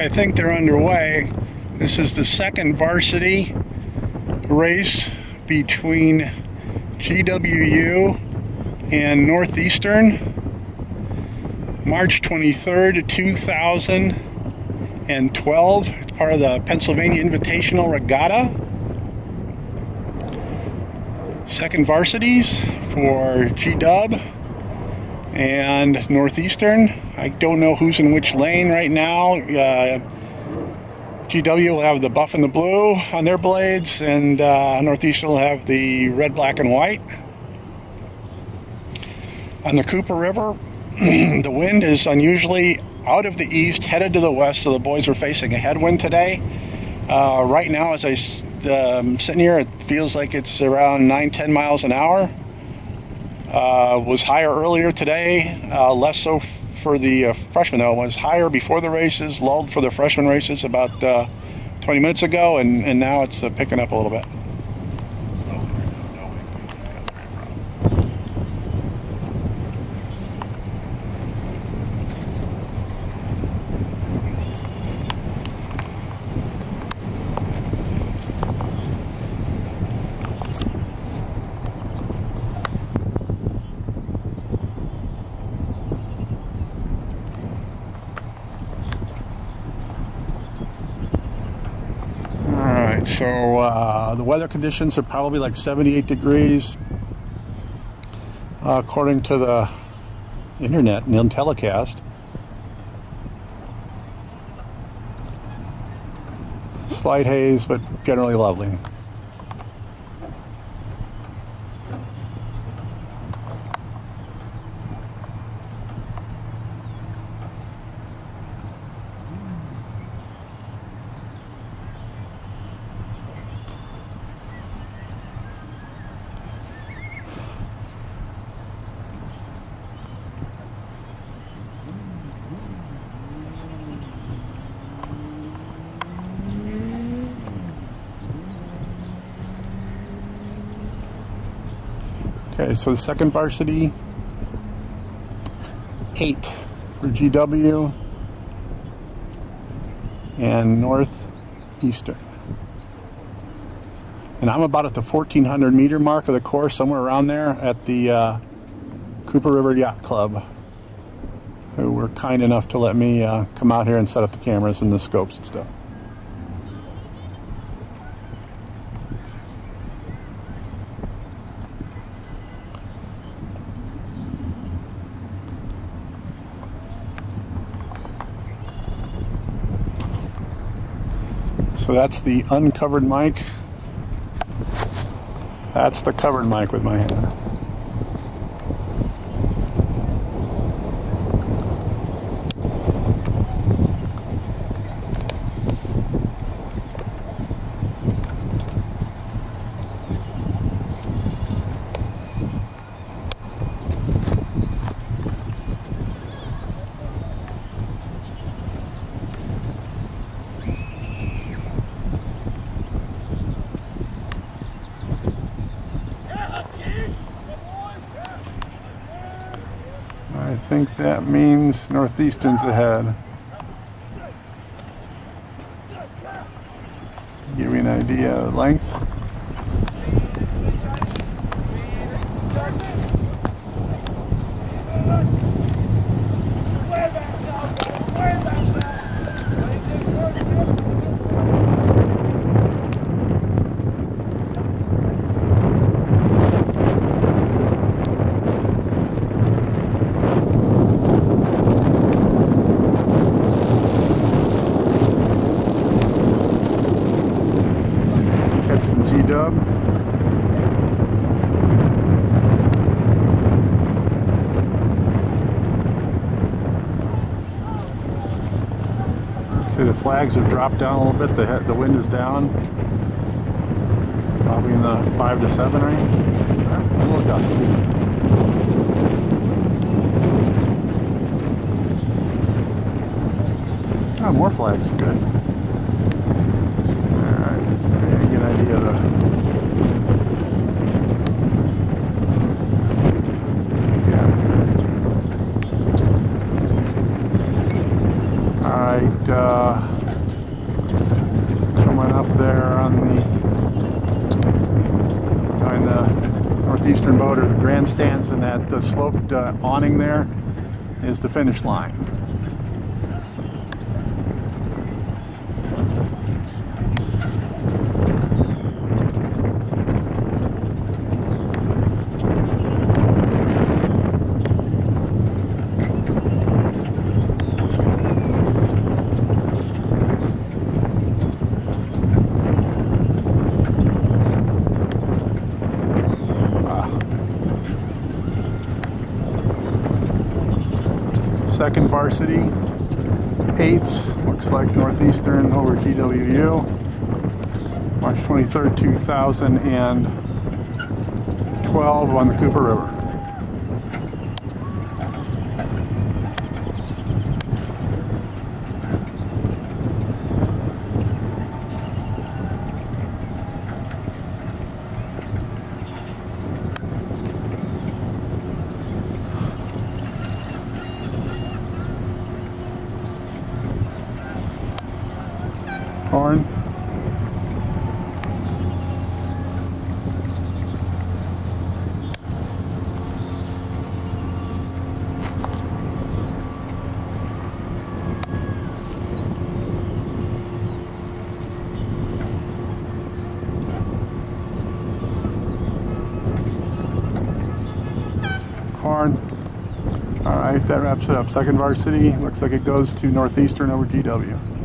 I think they're underway. This is the second varsity race between GWU and Northeastern, March 23rd, 2012. It's part of the Pennsylvania Invitational Regatta. Second varsities for GW and Northeastern. I don't know who's in which lane right now. GW will have the buff and the blue on their blades, and Northeastern will have the red, black, and white. On the Cooper River, the wind is unusually out of the east, headed to the west, so the boys are facing a headwind today. Right now, as I'm sitting here, it feels like it's around 9-10 miles an hour. Was higher earlier today, less so for the freshmen though. It was higher before the races, lulled for the freshman races about 20 minutes ago, and now it's picking up a little bit. So the weather conditions are probably like 78 degrees according to the internet and telecast. Slight haze, but generally lovely. Okay, so the second varsity, 8 for GW and Northeastern. And I'm about at the 1,400 meter mark of the course, somewhere around there, at the Cooper River Yacht Club, who were kind enough to let me come out here and set up the cameras and the scopes and stuff. So that's the uncovered mic. That's the covered mic with my hand. I think that means Northeastern's ahead. Give you an idea of length. Okay, the flags have dropped down a little bit. The wind is down, probably in the 5 to 7 range. A little dusty. Oh, more flags, good. Idea of yeah. All right. in the Northeastern boat or the grandstands, and that sloped awning there is the finish line. Second varsity, 8s, looks like Northeastern over GWU, March 23rd, 2012 on the Cooper River. Horn. Horn. All right, that wraps it up. Second varsity. Looks like it goes to Northeastern over GW.